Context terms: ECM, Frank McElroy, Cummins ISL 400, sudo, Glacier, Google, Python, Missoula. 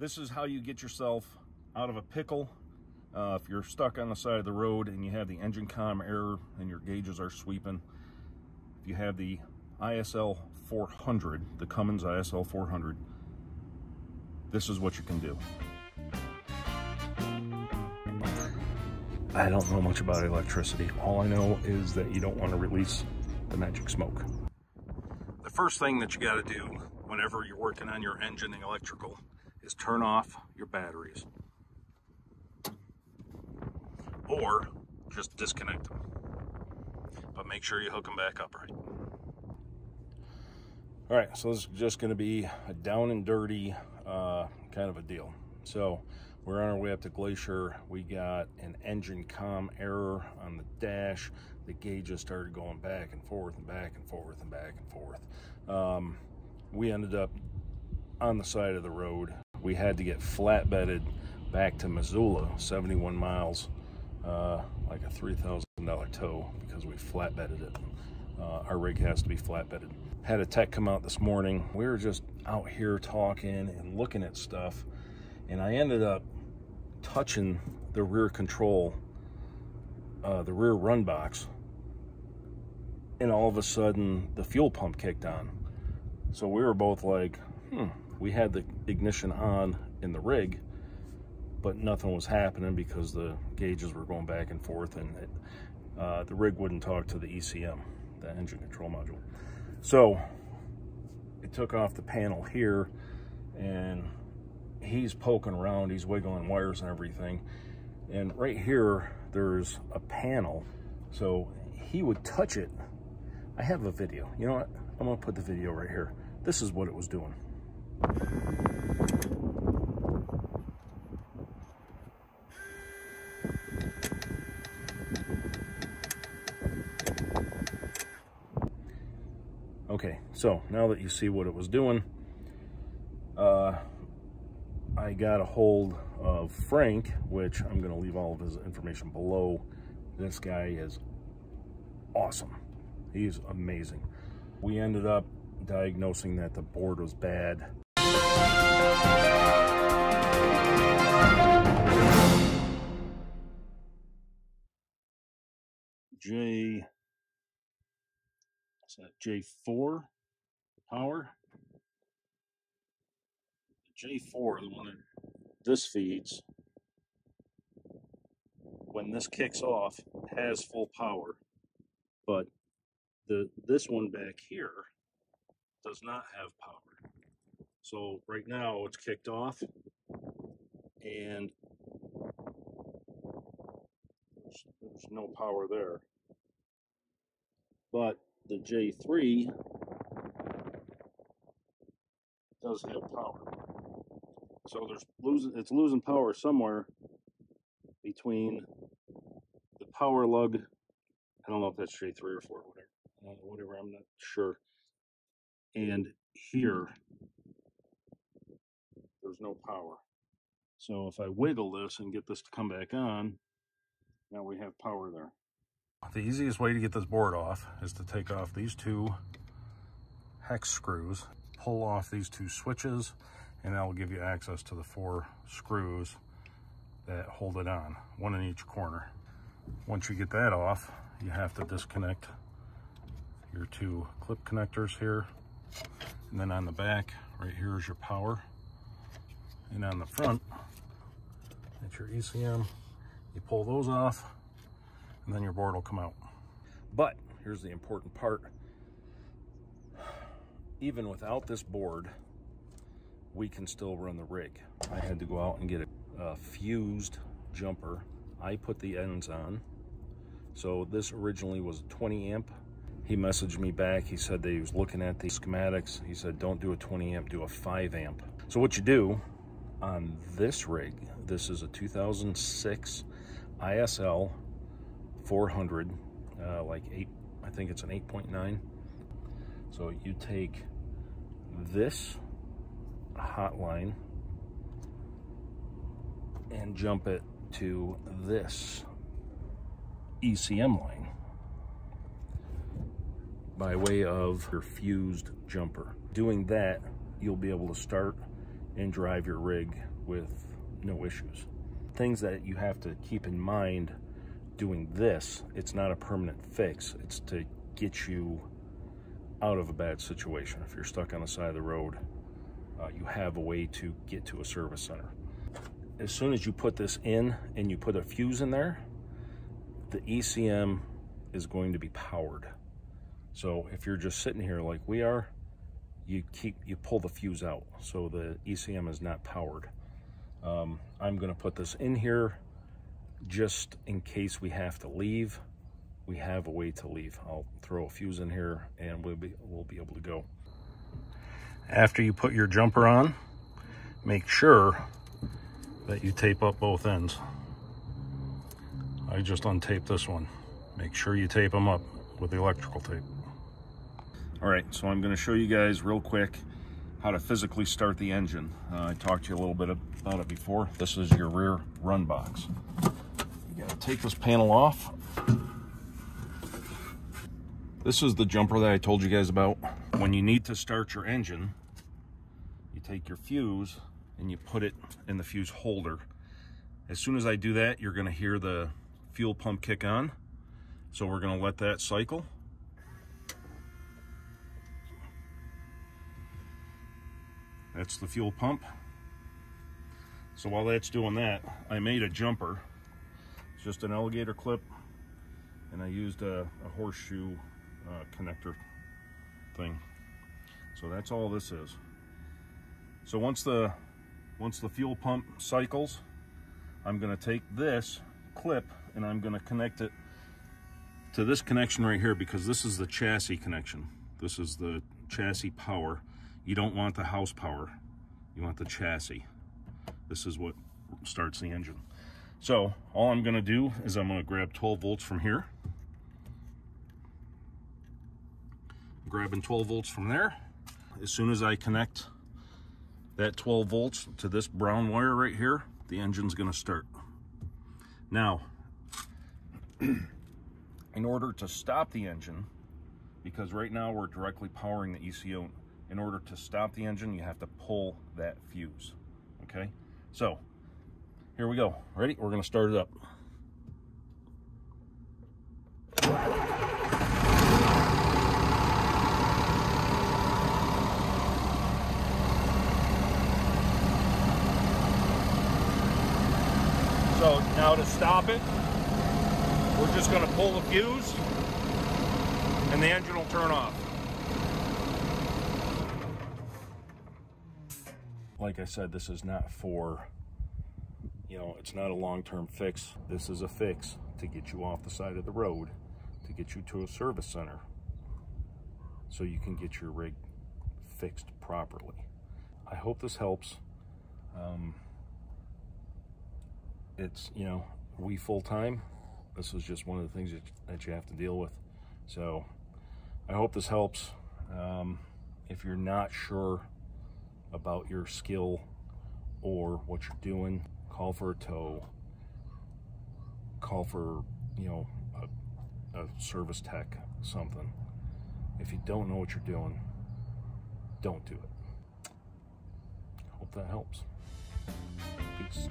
This is how you get yourself out of a pickle. If you're stuck on the side of the road and you have the engine com error and your gauges are sweeping, if you have the ISL 400, the Cummins ISL 400, this is what you can do. I don't know much about electricity. All I know is that you don't want to release the magic smoke. The first thing that you got to do whenever you're working on your engine and electrical is turn off your batteries. Or just disconnect them, but make sure you hook them back up right. All right, so this is just going to be a down and dirty kind of a deal. So we're on our way up to Glacier. We got an engine com error on the dash. The gauges started going back and forth and back and forth and back and forth. We ended up on the side of the road. We had to get flatbedded back to Missoula, 71 miles. Like a $3,000 tow because we flatbedded it. Our rig has to be flatbedded. Had a tech come out this morning. We were just out here talking and looking at stuff, and I ended up touching the rear control, the rear run box, and all of a sudden the fuel pump kicked on. So we were both like, we had the ignition on in the rig, but nothing was happening because the gauges were going back and forth, and the rig wouldn't talk to the ECM, the engine control module. So it took off the panel here, and he's poking around, he's wiggling wires and everything. And right here, there's a panel. So he would touch it. I have a video. You know what? I'm gonna put the video right here. This is what it was doing. Okay, so now that you see what it was doing, I got a hold of Frank, which I'm going to leave all of his information below. This guy is awesome. He's amazing. We ended up diagnosing that the board was bad. J4 power. J4, the one that this feeds, when this kicks off, has full power, but this one back here does not have power. So right now it's kicked off, and there's no power there. But the J3 does have power. So it's losing power somewhere between the power lug. I don't know if that's J3 or 4, whatever, I'm not sure. And here, there's no power. So if I wiggle this and get this to come back on, now we have power there. The easiest way to get this board off is to take off these two hex screws, pull off these two switches, and that will give you access to the 4 screws that hold it on, one in each corner. Once you get that off, you have to disconnect your 2 clip connectors here. And then on the back, right here is your power. And on the front, that's your ECM. You pull those off, and then your board will come out. But here's the important part. Even without this board, we can still run the rig. I had to go out and get a fused jumper. I put the ends on. So this originally was a 20 amp. He messaged me back. He said that he was looking at the schematics. He said, don't do a 20 amp, do a 5 amp. So what you do on this rig, this is a 2006 ISL 400, like 8, I think it's an 8.9. So you take this hotline and jump it to this ECM line by way of your fused jumper. Doing that, you'll be able to start and drive your rig with no issues. Things that you have to keep in mind doing this, it's not a permanent fix. It's to get you out of a bad situation. If you're stuck on the side of the road, you have a way to get to a service center. As soon as you put this in and you put a fuse in there, the ECM is going to be powered. So if you're just sitting here like we are, you pull the fuse out, so the ECM is not powered. I'm gonna put this in here just in case we have to leave. We have a way to leave. I'll throw a fuse in here and we'll be able to go. After you put your jumper on, make sure that you tape up both ends. I just untaped this one. Make sure you tape them up with the electrical tape. All right, so I'm gonna show you guys real quick how to physically start the engine. I talked to you a little bit about it before. This is your rear run box. You gotta take this panel off. This is the jumper that I told you guys about. When you need to start your engine, you take your fuse and you put it in the fuse holder. As soon as I do that, you're gonna hear the fuel pump kick on. So we're gonna let that cycle. That's the fuel pump. So while that's doing that, I made a jumper. It's just an alligator clip, and I used a horseshoe connector thing. So that's all this is. So once the fuel pump cycles, I'm gonna take this clip and I'm gonna connect it to this connection right here, because this is the chassis connection. This is the chassis power. You don't want the house power. You want the chassis. This is what starts the engine. So all I'm gonna do is I'm gonna grab 12 volts from here. I'm grabbing 12 volts from there. As soon as I connect that 12 volts to this brown wire right here, the engine's gonna start. Now, in order to stop the engine, because right now we're directly powering the ECM, in order to stop the engine, you have to pull that fuse, okay? So, here we go. Ready? We're gonna start it up. So, now to stop it, we're just gonna pull the fuse and the engine will turn off. Like I said, this is not for, you know, it's not a long-term fix. This is a fix to get you off the side of the road, to get you to a service center, so you can get your rig fixed properly. I hope this helps. It's, you know, we full-time. This is just one of the things that you have to deal with. So I hope this helps. If you're not sure about your skill or what you're doing, call for a tow, call for, you know, a service tech, something. If you don't know what you're doing, don't do it. Hope that helps. Peace.